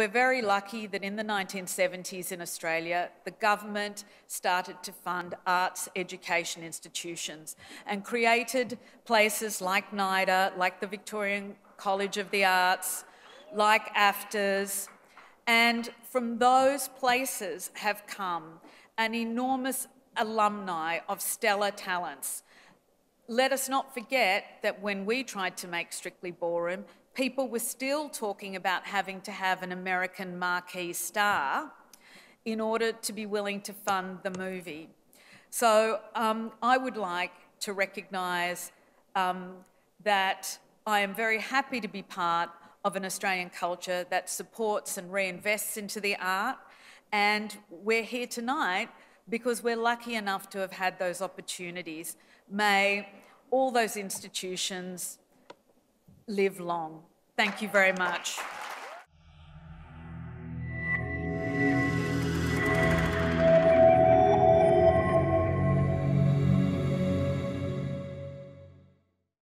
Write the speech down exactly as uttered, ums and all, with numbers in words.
We're very lucky that in the nineteen seventies in Australia, the government started to fund arts education institutions and created places like NIDA, like the Victorian College of the Arts, like AFTARS, and from those places have come an enormous alumni of stellar talents. Let us not forget that when we tried to make Strictly Ballroom, people were still talking about having to have an American marquee star in order to be willing to fund the movie. So um, I would like to recognise um, that I am very happy to be part of an Australian culture that supports and reinvests into the art, and we're here tonight because we're lucky enough to have had those opportunities. May all those institutions live long. Thank you very much.